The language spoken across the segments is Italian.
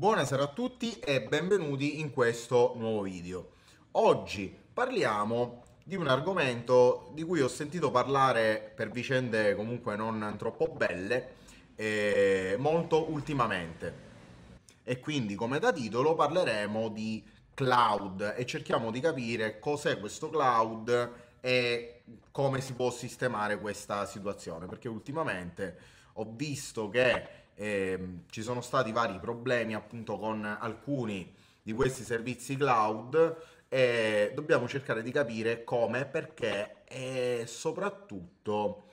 Buonasera a tutti e benvenuti in questo nuovo video. Oggi parliamo di un argomento di cui ho sentito parlare per vicende comunque non troppo belle molto ultimamente, e quindi come da titolo parleremo di cloud e cerchiamo di capire cos'è questo cloud e come si può sistemare questa situazione, perché ultimamente ho visto che ci sono stati vari problemi appunto con alcuni di questi servizi cloud e dobbiamo cercare di capire come, perché e soprattutto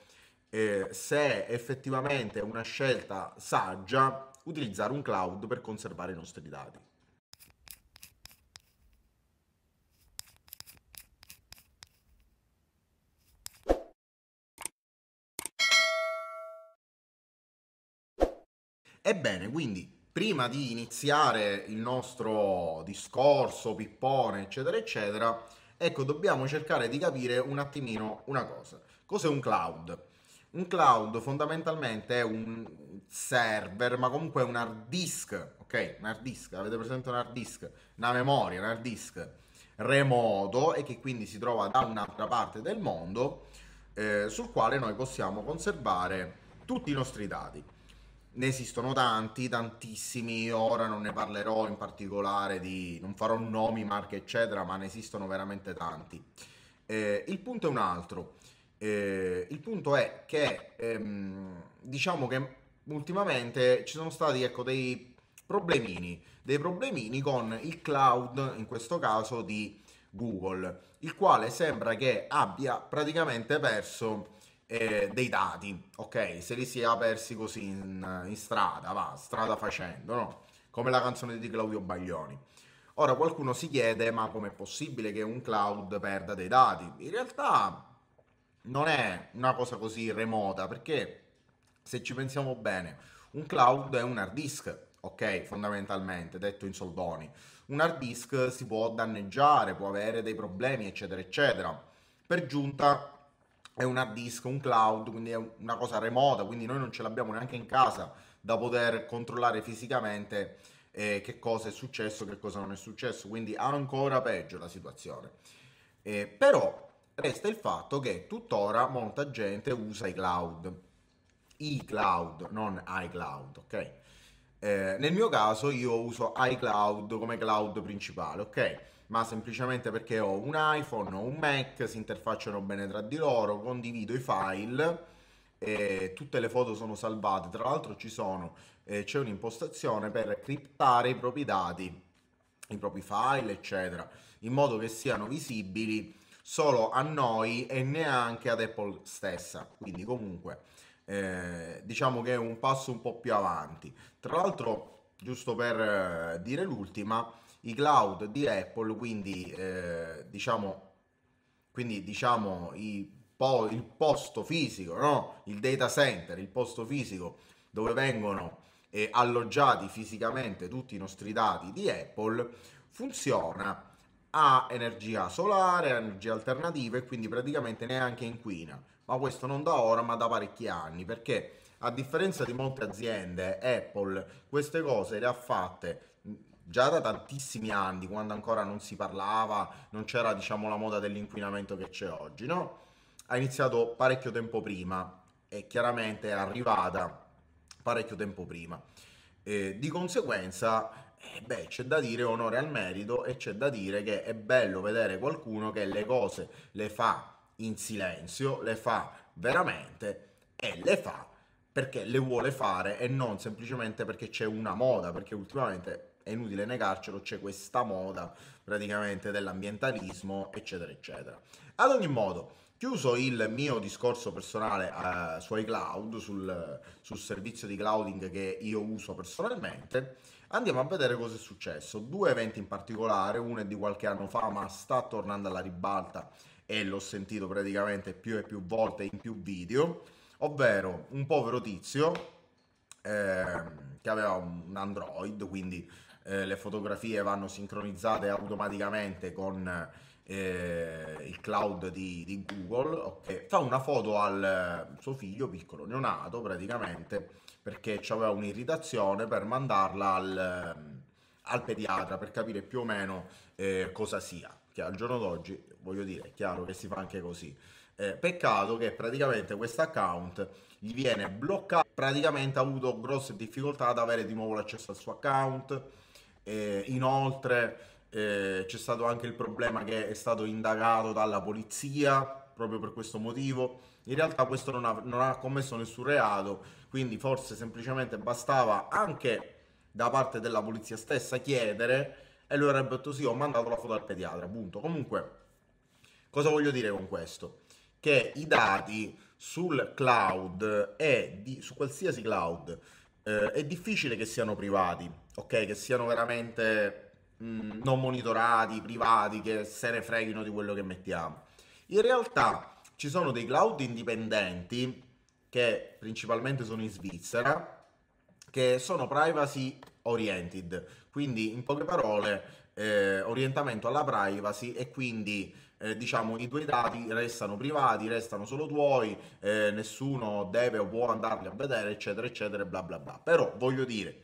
se effettivamente è una scelta saggia utilizzare un cloud per conservare i nostri dati. Ebbene, quindi prima di iniziare il nostro discorso, pippone, eccetera, eccetera, ecco, dobbiamo cercare di capire un attimino una cosa. Cos'è un cloud? Un cloud fondamentalmente è un server, ma comunque è un hard disk, ok? Un hard disk, avete presente un hard disk? Una memoria, un hard disk remoto e che quindi si trova da un'altra parte del mondo, sul quale noi possiamo conservare tutti i nostri dati. Ne esistono tanti, tantissimi, ora non ne parlerò in particolare di... non farò nomi, marche, eccetera, ma ne esistono veramente tanti. Il punto è un altro. Il punto è che, diciamo che ultimamente ci sono stati, ecco, dei problemini con il cloud, in questo caso di Google, il quale sembra che abbia praticamente perso dei dati, ok? Se li si è persi così in strada, strada facendo, no? Come la canzone di Claudio Baglioni. Ora qualcuno si chiede, ma com'è possibile che un cloud perda dei dati? In realtà non è una cosa così remota, perché se ci pensiamo bene, un cloud è un hard disk, ok? Fondamentalmente, detto in soldoni, un hard disk si può danneggiare, può avere dei problemi, eccetera, eccetera. Per giunta è un hard disk, un cloud, quindi è una cosa remota, quindi noi non ce l'abbiamo neanche in casa da poter controllare fisicamente che cosa è successo, che cosa non è successo, quindi ancora peggio la situazione. Però resta il fatto che tuttora molta gente usa i cloud, non iCloud, ok? Nel mio caso io uso iCloud come cloud principale, ok? Ma semplicemente perché ho un iPhone o un Mac, si interfacciano bene tra di loro, condivido i file, tutte le foto sono salvate. Tra l'altro c'è un'impostazione per criptare i propri dati, i propri file, eccetera, in modo che siano visibili solo a noi e neanche ad Apple stessa. Quindi comunque diciamo che è un passo un po' più avanti. Tra l'altro, giusto per dire l'ultima, i cloud di Apple, quindi il posto fisico, no? Il data center, il posto fisico dove vengono alloggiati fisicamente tutti i nostri dati di Apple, funziona a energia solare, a energia alternativa, e quindi praticamente neanche inquina. Ma questo non da ora, ma da parecchi anni, perché a differenza di molte aziende, Apple queste cose le ha fatte già da tantissimi anni, quando ancora non si parlava, non c'era, diciamo, la moda dell'inquinamento che c'è oggi, no? Ha iniziato parecchio tempo prima e chiaramente è arrivata parecchio tempo prima. Di conseguenza, c'è da dire onore al merito e c'è da dire che è bello vedere qualcuno che le cose le fa in silenzio, le fa veramente e le fa perché le vuole fare e non semplicemente perché c'è una moda, perché ultimamente... è inutile negarcelo, c'è questa moda praticamente dell'ambientalismo, eccetera, eccetera. Ad ogni modo, chiuso il mio discorso personale su iCloud, sul servizio di clouding che io uso personalmente, andiamo a vedere cosa è successo. Due eventi in particolare, uno è di qualche anno fa, ma sta tornando alla ribalta e l'ho sentito praticamente più e più volte in più video, ovvero un povero tizio che aveva un Android, quindi... le fotografie vanno sincronizzate automaticamente con il cloud di Google, okay. Fa una foto al suo figlio piccolo, neonato praticamente, perché c'aveva un'irritazione, per mandarla al pediatra per capire più o meno cosa sia, che al giorno d'oggi, voglio dire, è chiaro che si fa anche così. Peccato che praticamente questo account gli viene bloccato, praticamente ha avuto grosse difficoltà ad avere di nuovo l'accesso al suo account. Inoltre c'è stato anche il problema che è stato indagato dalla polizia proprio per questo motivo. In realtà questo non ha commesso nessun reato, quindi forse semplicemente bastava anche da parte della polizia stessa chiedere e lui avrebbe detto sì, ho mandato la foto al pediatra, punto. Comunque, cosa voglio dire con questo? Che i dati sul cloud e su qualsiasi cloud è difficile che siano privati, ok? Che siano veramente non monitorati, privati, che se ne freghino di quello che mettiamo. In realtà ci sono dei cloud indipendenti che principalmente sono in Svizzera, che sono privacy oriented, quindi in poche parole orientamento alla privacy, e quindi diciamo i tuoi dati restano privati, restano solo tuoi, nessuno deve o può andarli a vedere, eccetera eccetera, bla bla bla. Però voglio dire,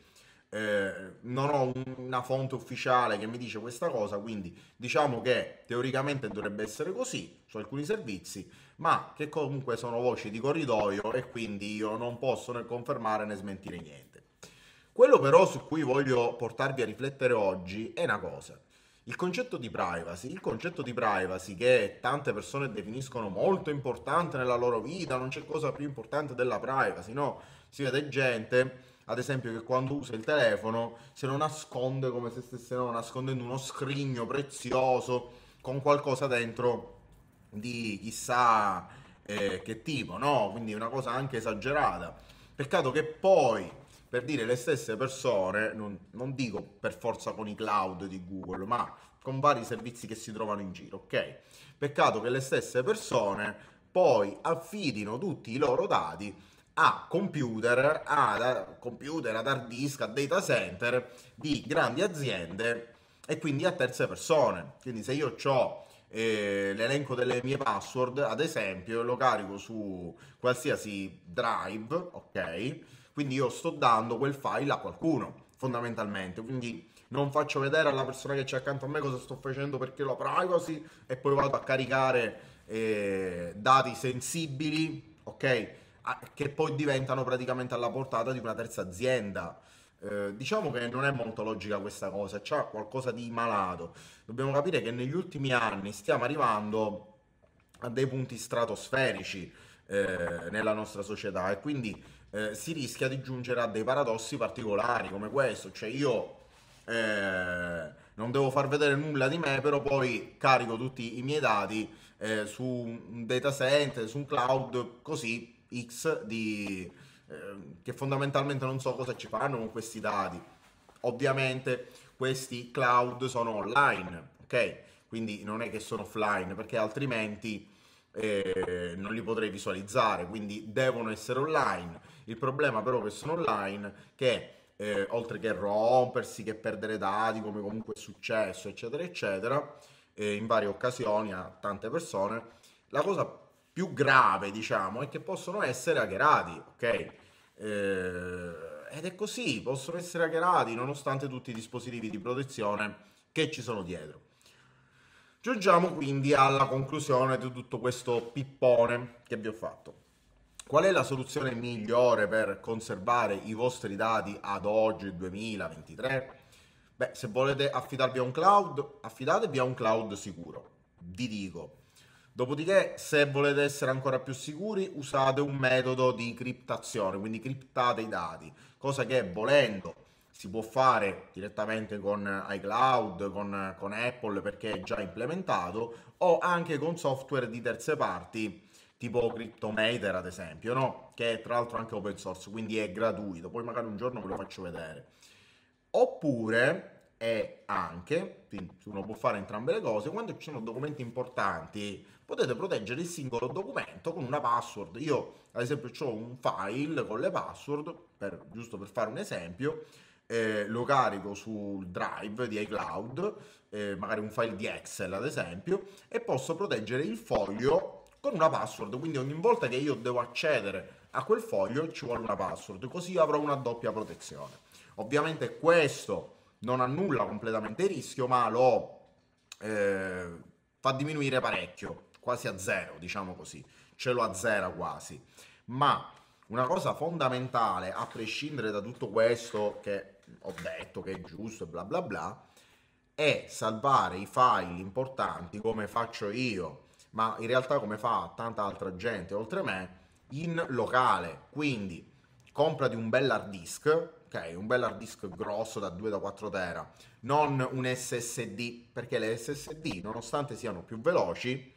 non ho una fonte ufficiale che mi dice questa cosa, quindi diciamo che teoricamente dovrebbe essere così su alcuni servizi, ma che comunque sono voci di corridoio e quindi io non posso né confermare né smentire niente. Quello però su cui voglio portarvi a riflettere oggi è una cosa: il concetto di privacy, che tante persone definiscono molto importante nella loro vita, non c'è cosa più importante della privacy, no? Si vede gente, ad esempio, che quando usa il telefono se lo nasconde come se stesse nascondendo uno scrigno prezioso con qualcosa dentro di chissà che tipo, no? Quindi una cosa anche esagerata. Peccato che poi, per dire, le stesse persone, non dico per forza con i cloud di Google, ma con vari servizi che si trovano in giro, ok? Peccato che le stesse persone poi affidino tutti i loro dati a computer, ad hard disk, a data center di grandi aziende e quindi a terze persone. Quindi se io ho l'elenco delle mie password, ad esempio, lo carico su qualsiasi drive, ok? Quindi io sto dando quel file a qualcuno, fondamentalmente. Quindi non faccio vedere alla persona che c'è accanto a me cosa sto facendo perché la privacy, e poi vado a caricare dati sensibili, ok? Che poi diventano praticamente alla portata di una terza azienda. Diciamo che non è molto logica questa cosa, c'è qualcosa di malato. Dobbiamo capire che negli ultimi anni stiamo arrivando a dei punti stratosferici nella nostra società, e quindi si rischia di giungere a dei paradossi particolari come questo, cioè io non devo far vedere nulla di me, però poi carico tutti i miei dati su un data center, su un cloud così X che fondamentalmente non so cosa ci fanno con questi dati. Ovviamente questi cloud sono online, ok? Quindi non è che sono offline, perché altrimenti non li potrei visualizzare, quindi devono essere online. Il problema però che sono online, che oltre che rompersi, che perdere dati, come comunque è successo eccetera eccetera in varie occasioni a tante persone, la cosa più grave, diciamo, è che possono essere hackerati, ok? Ed è così, possono essere hackerati nonostante tutti i dispositivi di protezione che ci sono dietro. Giungiamo quindi alla conclusione di tutto questo pippone che vi ho fatto. Qual è la soluzione migliore per conservare i vostri dati ad oggi, 2023? Beh, se volete affidarvi a un cloud, affidatevi a un cloud sicuro, vi dico. Dopodiché, se volete essere ancora più sicuri, usate un metodo di criptazione, quindi criptate i dati, cosa che volendo si può fare direttamente con iCloud, con Apple, perché è già implementato, o anche con software di terze parti, tipo Cryptomator ad esempio, no? Che è tra l'altro anche open source, quindi è gratuito, poi magari un giorno ve lo faccio vedere. Oppure, e anche, quindi uno può fare entrambe le cose, quando ci sono documenti importanti potete proteggere il singolo documento con una password. Io ad esempio ho un file con le password, giusto per fare un esempio, lo carico sul drive di iCloud, magari un file di Excel ad esempio, e posso proteggere il foglio con una password, quindi ogni volta che io devo accedere a quel foglio ci vuole una password, così avrò una doppia protezione. Ovviamente questo non annulla completamente il rischio, ma lo fa diminuire parecchio, quasi a zero, diciamo così, ce lo azzera quasi. Ma una cosa fondamentale, a prescindere da tutto questo che ho detto che è giusto e bla bla bla, è salvare i file importanti, come faccio io, ma in realtà come fa tanta altra gente oltre me, in locale. Quindi comprati un bel hard disk, ok, un bel hard disk grosso da 2 da 4 tera, non un SSD, perché le SSD, nonostante siano più veloci,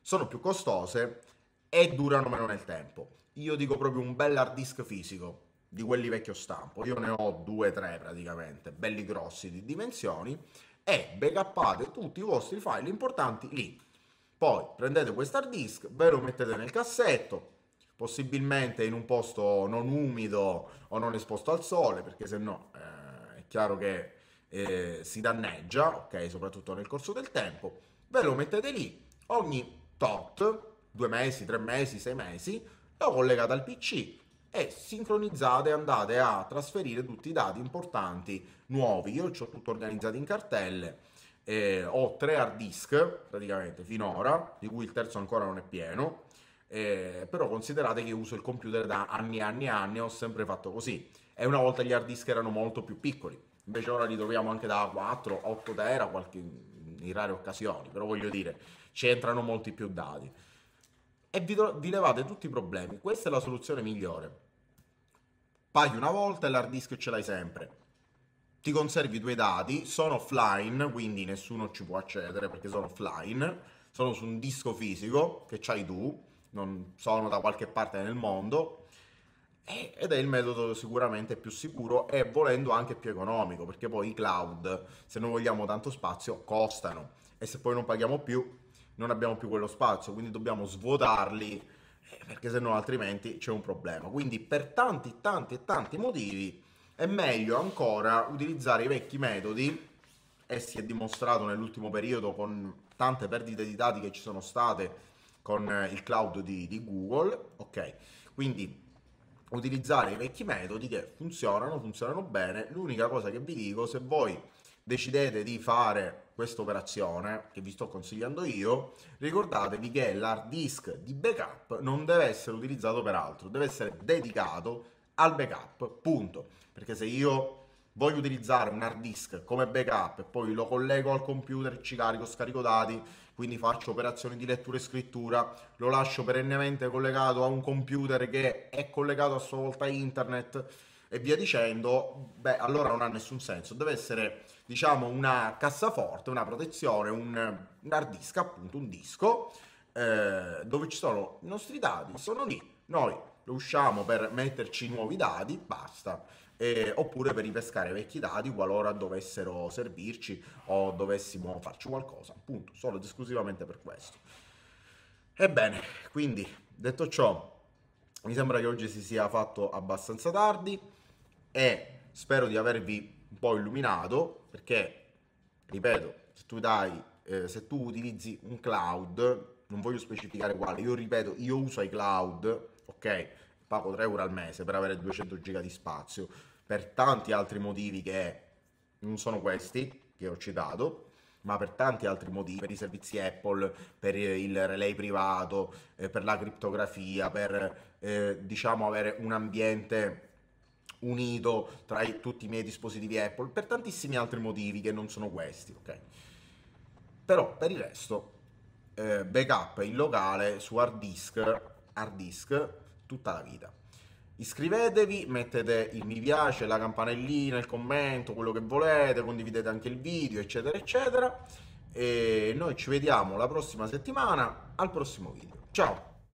sono più costose e durano meno nel tempo. Io dico proprio un bel hard disk fisico, di quelli vecchio stampo. Io ne ho 2 o 3 praticamente, belli grossi di dimensioni, e backuppate tutti i vostri file importanti lì. Poi prendete questo hard disk, ve lo mettete nel cassetto, possibilmente in un posto non umido o non esposto al sole, perché se no è chiaro che si danneggia, ok, soprattutto nel corso del tempo. Ve lo mettete lì, ogni tot, 2 mesi, 3 mesi, 6 mesi, lo collegate al PC e sincronizzate, andate a trasferire tutti i dati importanti nuovi. Io ho tutto organizzato in cartelle, ho 3 hard disk praticamente finora, di cui il terzo ancora non è pieno. Però considerate che io uso il computer da anni e anni e anni, ho sempre fatto così, e una volta gli hard disk erano molto più piccoli, invece ora li troviamo anche da 4-8 tera in rare occasioni, però voglio dire, ci entrano molti più dati e vi levate tutti i problemi. Questa è la soluzione migliore. Paghi una volta e l'hard disk ce l'hai sempre, ti conservi i tuoi dati, sono offline, quindi nessuno ci può accedere perché sono offline, sono su un disco fisico che c'hai tu, non sono da qualche parte nel mondo, ed è il metodo sicuramente più sicuro e volendo anche più economico, perché poi i cloud, se non vogliamo tanto spazio, costano, e se poi non paghiamo più non abbiamo più quello spazio, quindi dobbiamo svuotarli, perché se no altrimenti c'è un problema. Quindi per tanti motivi è meglio ancora utilizzare i vecchi metodi, e si è dimostrato nell'ultimo periodo con tante perdite di dati che ci sono state con il cloud di Google, ok? Quindi utilizzare i vecchi metodi che funzionano bene. L'unica cosa che vi dico, se voi decidete di fare questa operazione che vi sto consigliando io, ricordatevi che l'hard disk di backup non deve essere utilizzato per altro, deve essere dedicato al backup, punto. Perché se io voglio utilizzare un hard disk come backup e poi lo collego al computer, ci carico, scarico dati, quindi faccio operazioni di lettura e scrittura, lo lascio perennemente collegato a un computer che è collegato a sua volta a internet e via dicendo, beh, allora non ha nessun senso. Deve essere, diciamo, una cassaforte, una protezione, un hard disk, appunto, un disco dove ci sono i nostri dati, sono lì, noi lo usciamo per metterci nuovi dati, basta. Oppure per ripescare vecchi dati qualora dovessero servirci o dovessimo farci qualcosa, appunto, solo ed esclusivamente per questo. Ebbene, quindi detto ciò, mi sembra che oggi si sia fatto abbastanza tardi e spero di avervi un po' illuminato, perché ripeto, se tu utilizzi un cloud, non voglio specificare quale, io ripeto, io uso iCloud, ok, pago 3 euro al mese per avere 200 giga di spazio, per tanti altri motivi che non sono questi che ho citato, ma per tanti altri motivi, per i servizi Apple, per il relay privato, per la criptografia, per diciamo avere un ambiente unito tra tutti i miei dispositivi Apple, per tantissimi altri motivi che non sono questi, ok? Però per il resto backup in locale su hard disk tutta la vita. Iscrivetevi, mettete il mi piace, la campanellina, il commento, quello che volete, condividete anche il video, eccetera eccetera, e noi ci vediamo la prossima settimana al prossimo video. Ciao!